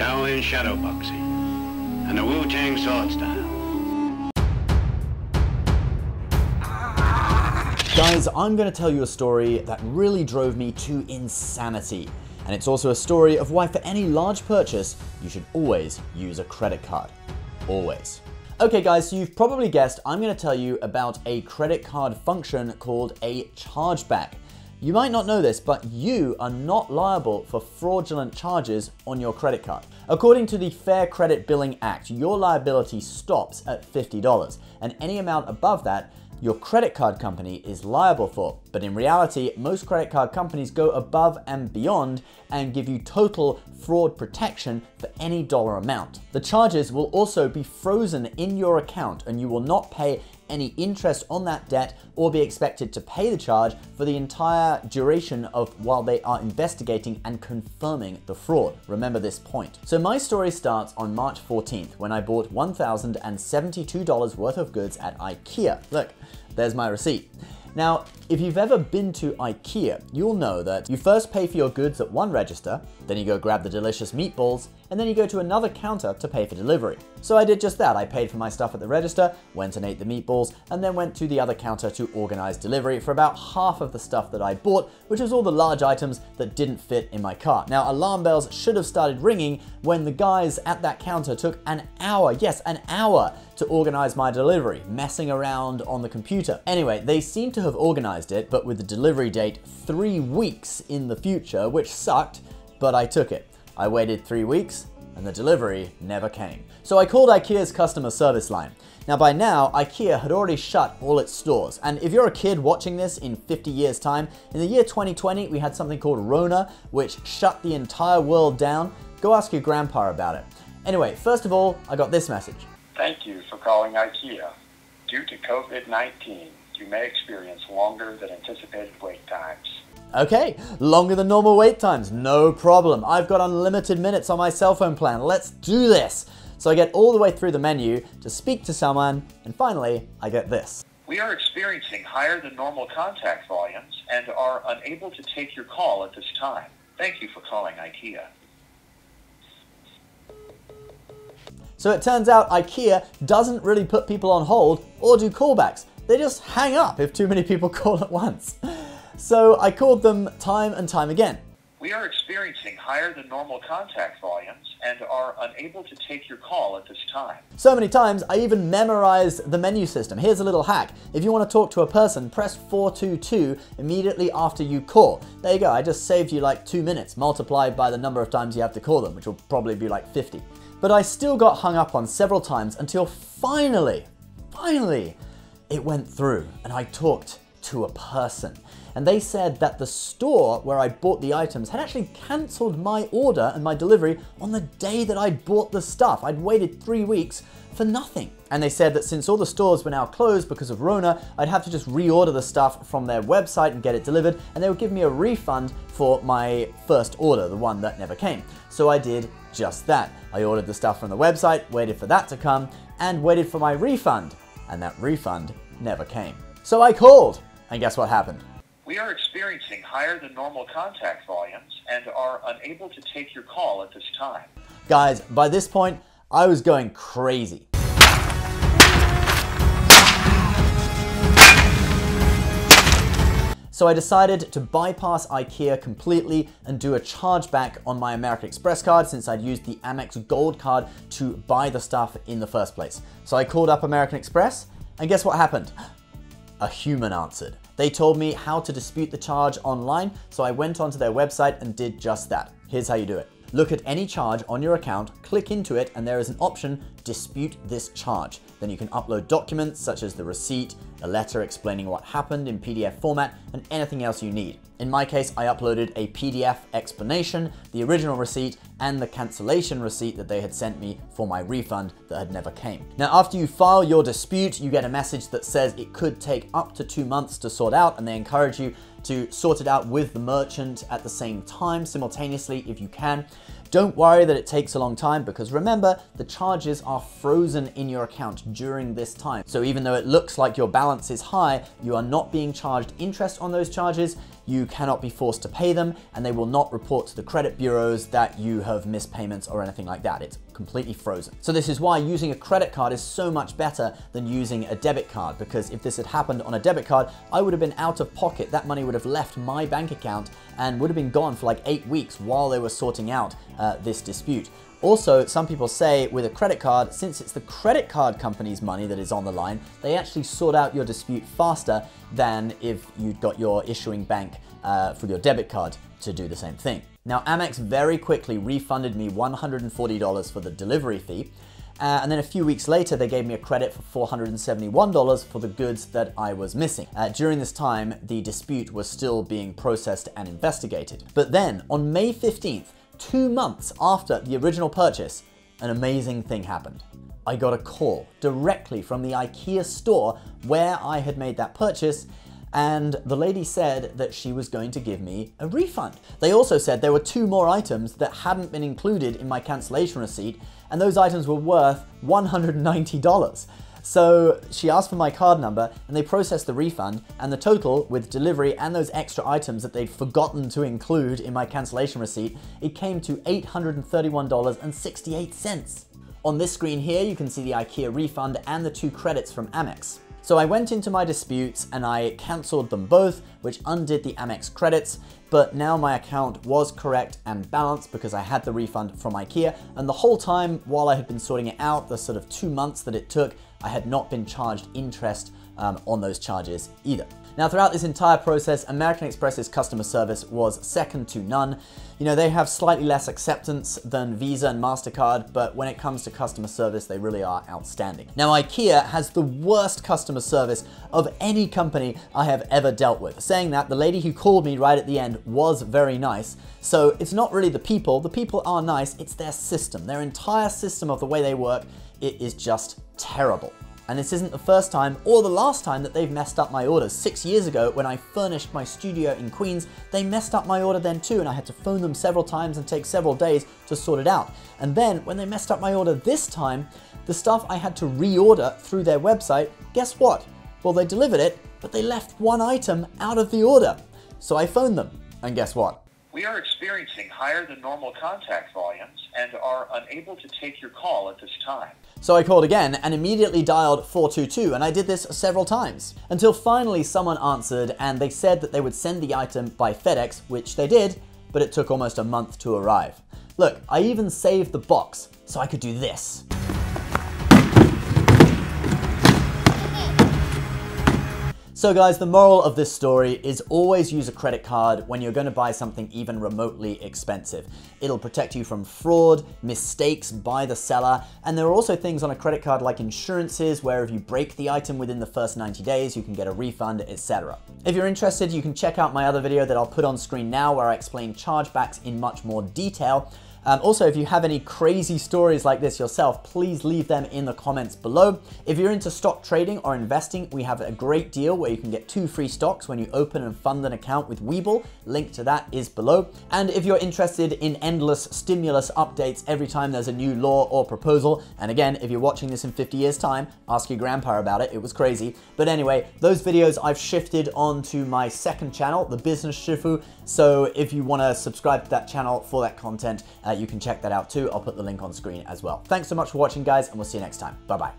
Shaolin shadow boxing, and the Wu Tang sword style. Guys, I'm going to tell you a story that really drove me to insanity. And it's also a story of why for any large purchase, you should always use a credit card. Always. Okay guys, so you've probably guessed I'm going to tell you about a credit card function called a chargeback. You might not know this, but you are not liable for fraudulent charges on your credit card. According to the Fair Credit Billing Act, your liability stops at $50, and any amount above that, your credit card company is liable for. But in reality, most credit card companies go above and beyond and give you total fraud protection for any dollar amount. The charges will also be frozen in your account and you will not pay any interest on that debt or be expected to pay the charge for the entire duration of while they are investigating and confirming the fraud. Remember this point. So my story starts on March 14th when I bought $1,072 worth of goods at IKEA. Look, there's my receipt. Now, if you've ever been to IKEA, you'll know that you first pay for your goods at one register, then you go grab the delicious meatballs, and then you go to another counter to pay for delivery. So I did just that. I paid for my stuff at the register, went and ate the meatballs, and then went to the other counter to organize delivery for about half of the stuff that I bought, which was all the large items that didn't fit in my cart. Now, alarm bells should have started ringing when the guys at that counter took an hour, yes, an hour, to organize my delivery, messing around on the computer. Anyway, they seem to have organized it, but with the delivery date 3 weeks in the future, which sucked, but I took it. I waited 3 weeks and the delivery never came. So I called IKEA's customer service line. Now by now, IKEA had already shut all its stores. And if you're a kid watching this in 50 years time, in the year 2020, we had something called Rona, which shut the entire world down. Go ask your grandpa about it. Anyway, first of all, I got this message. Thank you for calling IKEA. Due to COVID-19, you may experience longer than anticipated wait times. Okay, longer than normal wait times, no problem. I've got unlimited minutes on my cell phone plan, let's do this. So I get all the way through the menu to speak to someone, and finally, I get this. We are experiencing higher than normal contact volumes and are unable to take your call at this time. Thank you for calling IKEA. So it turns out IKEA doesn't really put people on hold or do callbacks. They just hang up if too many people call at once. So I called them time and time again. We are experiencing higher than normal contact volumes and are unable to take your call at this time. So many times I even memorized the menu system. Here's a little hack. If you want to talk to a person, press 422 immediately after you call. There you go, I just saved you like 2 minutes multiplied by the number of times you have to call them, which will probably be like 50. But I still got hung up on several times until finally, it went through and I talked to a person. And they said that the store where I bought the items had actually canceled my order and my delivery on the day that I bought the stuff. I'd waited 3 weeks for nothing. And they said that since all the stores were now closed because of Rona, I'd have to just reorder the stuff from their website and get it delivered. And they would give me a refund for my first order, the one that never came. So I did just that. I ordered the stuff from the website, waited for that to come, and waited for my refund. And that refund never came. So I called, and guess what happened? We are experiencing higher than normal contact volumes and are unable to take your call at this time. Guys, by this point, I was going crazy. So I decided to bypass IKEA completely and do a chargeback on my American Express card since I'd used the Amex Gold card to buy the stuff in the first place. So I called up American Express, and guess what happened? A human answered. They told me how to dispute the charge online, so I went onto their website and did just that. Here's how you do it. Look at any charge on your account, click into it, and there is an option, dispute this charge. Then you can upload documents such as the receipt, a letter explaining what happened in PDF format, and anything else you need. In my case, I uploaded a PDF explanation, the original receipt, and the cancellation receipt that they had sent me for my refund that had never came. Now, after you file your dispute, you get a message that says it could take up to 2 months to sort out, and they encourage you to sort it out with the merchant at the same time, simultaneously if you can. Don't worry that it takes a long time because remember, the charges are frozen in your account during this time. So even though it looks like your balance is high, you are not being charged interest on those charges. you cannot be forced to pay them, and they will not report to the credit bureaus that you have missed payments or anything like that. It's completely frozen. So this is why using a credit card is so much better than using a debit card, because if this had happened on a debit card, I would have been out of pocket. That money would have left my bank account and would have been gone for like 8 weeks while they were sorting out this dispute. Also, some people say with a credit card, since it's the credit card company's money that is on the line, they actually sort out your dispute faster than if you'd got your issuing bank for your debit card to do the same thing. Now, Amex very quickly refunded me $140 for the delivery fee. And then a few weeks later, they gave me a credit for $471 for the goods that I was missing. During this time, the dispute was still being processed and investigated. But then on May 15th, 2 months after the original purchase, an amazing thing happened. I got a call directly from the IKEA store where I had made that purchase, and the lady said that she was going to give me a refund. They also said there were 2 more items that hadn't been included in my cancellation receipt, and those items were worth $190. So she asked for my card number, and they processed the refund, and the total with delivery and those extra items that they'd forgotten to include in my cancellation receipt, it came to $831.68. On this screen here, you can see the IKEA refund and the 2 credits from Amex. So I went into my disputes and I cancelled them both, which undid the Amex credits, but now my account was correct and balanced because I had the refund from IKEA, and the whole time while I had been sorting it out, the sort of 2 months that it took, I had not been charged interest on those charges either. Now, throughout this entire process, American Express's customer service was second to none. You know, they have slightly less acceptance than Visa and MasterCard, but when it comes to customer service, they really are outstanding. Now, IKEA has the worst customer service of any company I have ever dealt with. Saying that, the lady who called me right at the end was very nice. So it's not really the people are nice, it's their system. Their entire system of the way they work, it is just terrible. And this isn't the first time or the last time that they've messed up my orders. 6 years ago, when I furnished my studio in Queens, they messed up my order then too, and I had to phone them several times and take several days to sort it out. And then when they messed up my order this time, the stuff I had to reorder through their website, guess what? Well, they delivered it, but they left 1 item out of the order. So I phoned them, and guess what? We are experiencing higher than normal contact volumes and are unable to take your call at this time. So I called again and immediately dialed 422, and I did this several times, until finally someone answered and they said that they would send the item by FedEx, which they did, but it took almost a month to arrive. Look, I even saved the box so I could do this. So guys, the moral of this story is always use a credit card when you're going to buy something even remotely expensive. It'll protect you from fraud, mistakes by the seller, and there are also things on a credit card like insurances, where if you break the item within the first 90 days, you can get a refund, etc. If you're interested, you can check out my other video that I'll put on screen now where I explain chargebacks in much more detail. Also, if you have any crazy stories like this yourself, please leave them in the comments below. If you're into stock trading or investing, we have a great deal where you can get 2 free stocks when you open and fund an account with Webull. Link to that is below. And if you're interested in endless stimulus updates every time there's a new law or proposal, and again, if you're watching this in 50 years' time, ask your grandpa about it, it was crazy. But anyway, those videos I've shifted onto my second channel, The Business Shifu, so if you want to subscribe to that channel for that content, you can check that out too. I'll put the link on screen as well. Thanks so much for watching, guys, and we'll see you next time. Bye-bye.